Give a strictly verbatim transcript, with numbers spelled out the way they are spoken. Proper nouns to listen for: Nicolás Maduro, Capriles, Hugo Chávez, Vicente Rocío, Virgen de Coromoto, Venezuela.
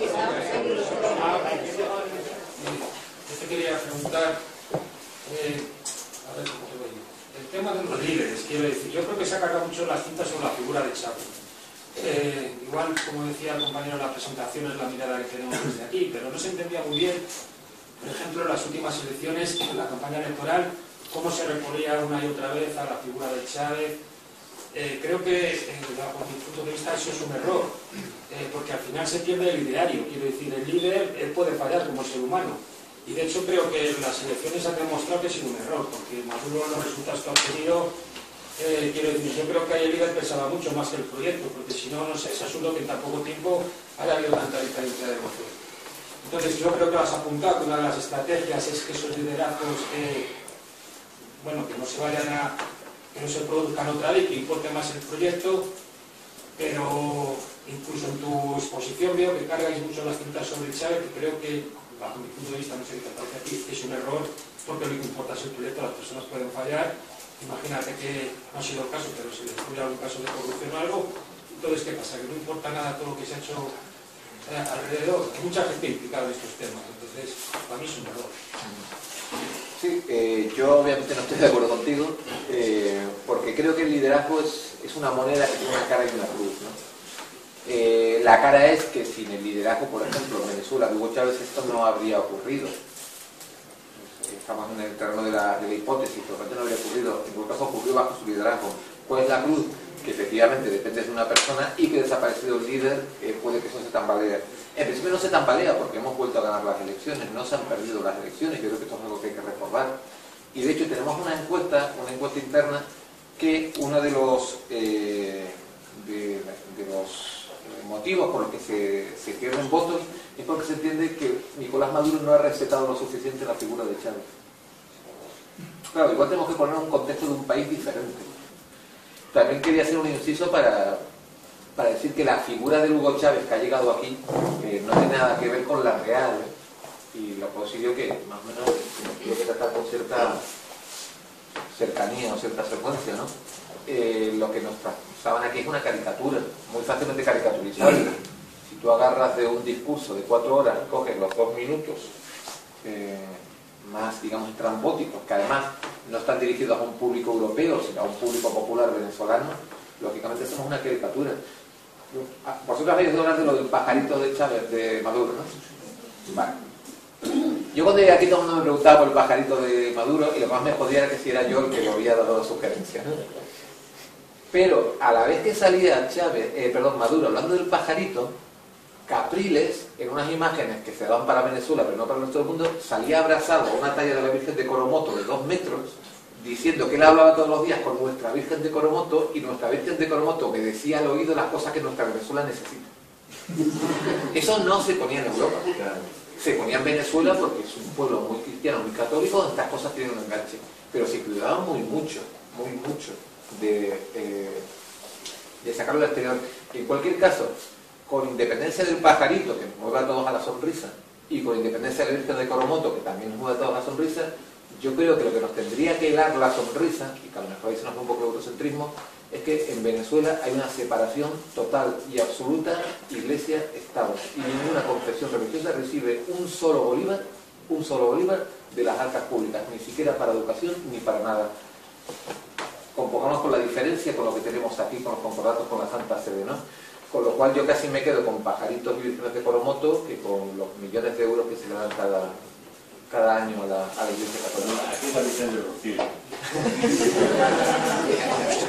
Yo te quería preguntar, eh, a ver cómo te voy a ir. El tema de los líderes, quiero decir, yo creo que se ha cargado mucho la cinta sobre la figura de Chávez. Eh, igual, como decía el compañero en la presentación, es la mirada que tenemos desde aquí, pero no se entendía muy bien, por ejemplo, en las últimas elecciones, en la campaña electoral, cómo se recorría una y otra vez a la figura de Chávez. Eh, creo que, eh, bajo mi punto de vista, eso es un error, eh, porque al final se pierde el ideario. Quiero decir, el líder él puede fallar como ser humano, y de hecho creo que las elecciones han demostrado que es un error, porque Maduro los resultados que ha obtenido, eh, quiero decir, yo creo que ahí el líder pensaba mucho más que el proyecto, porque si no, no sé, es absurdo que en tan poco tiempo haya habido tanta diferencia de votos. Entonces yo creo que has apuntado que una de las estrategias es que esos liderazgos, eh, bueno, que no se vayan a... que no se produzcan otra vez, que importe más el proyecto, pero incluso en tu exposición veo que cargáis mucho las cintas sobre Chávez, que creo que, bajo mi punto de vista, no sé qué te parece a ti, es un error, porque lo que importa es el proyecto, las personas pueden fallar, imagínate que no ha sido el caso, pero si descubre algún caso de corrupción o algo, entonces ¿qué pasa? Que no importa nada todo lo que se ha hecho eh, alrededor, hay mucha gente implicada en estos temas, entonces para mí es un error. Sí, eh, yo obviamente no estoy de acuerdo contigo, eh, porque creo que el liderazgo es, es una moneda que tiene una cara y una cruz, ¿no? Eh, la cara es que sin el liderazgo, por ejemplo, en Venezuela, de Hugo Chávez, esto no habría ocurrido. Estamos en el terreno de la, de la hipótesis, por lo tanto no habría ocurrido. En todo caso ocurrió bajo su liderazgo. ¿Cuál es la cruz? Que efectivamente depende de una persona y que desaparecido el líder eh, puede que eso se tambalee. En principio no se tambalea porque hemos vuelto a ganar las elecciones, no se han perdido las elecciones, yo creo que esto es algo que hay que recordar. Y de hecho tenemos una encuesta, una encuesta interna, que uno de los, eh, de, de los motivos por los que se, se pierden votos es porque se entiende que Nicolás Maduro no ha respetado lo suficiente la figura de Chávez. Claro, igual tenemos que poner un contexto de un país diferente. También quería hacer un inciso para... para decir que la figura de Hugo Chávez que ha llegado aquí eh, no tiene nada que ver con la real, y lo consiguió que más o menos lo que tratar con cierta cercanía o cierta secuencia, ¿no? Eh, lo que nos pasaban aquí es una caricatura, muy fácilmente caricaturizable. Si tú agarras de un discurso de cuatro horas, coges los dos minutos eh, más, digamos, estrambóticos, que además no están dirigidos a un público europeo, sino a un público popular venezolano, lógicamente somos una caricatura. Vosotros habéis de hablar de lo del pajarito de Chávez, de Maduro, ¿no? Vale. Yo cuando llegué aquí todo el mundo me preguntaba por el pajarito de Maduro y lo más me jodía era que si era yo el que lo había dado la sugerencia. Pero a la vez que salía Chávez, eh, perdón, Maduro hablando del pajarito, Capriles, en unas imágenes que se dan para Venezuela pero no para nuestro mundo, salía abrazado a una talla de la Virgen de Coromoto de dos metros, diciendo que él hablaba todos los días con nuestra Virgen de Coromoto y nuestra Virgen de Coromoto me decía al oído las cosas que nuestra Venezuela necesita. Eso no se ponía en Europa. Se ponía en Venezuela porque es un pueblo muy cristiano, muy católico, donde estas cosas tienen un enganche. Pero se cuidaban muy mucho, muy mucho de, eh, de sacarlo al exterior. En cualquier caso, con independencia del pajarito, que nos mueve a todos a la sonrisa, y con independencia de la Virgen de Coromoto, que también nos mueve a todos a la sonrisa, yo creo que lo que nos tendría que helar la sonrisa, y que a lo mejor ahí se nos va un poco de eurocentrismo, es que en Venezuela hay una separación total y absoluta Iglesia-Estado. Y ninguna confesión religiosa recibe un solo bolívar, un solo bolívar de las arcas públicas, ni siquiera para educación ni para nada. Compongamos con la diferencia con lo que tenemos aquí, con los concordatos con la Santa Sede, ¿no? Con lo cual yo casi me quedo con pajaritos y vírgenes de Coromoto que con los millones de euros que se le dan cada... cada año a la, a la Iglesia Católica. Aquí está Vicente Rocío.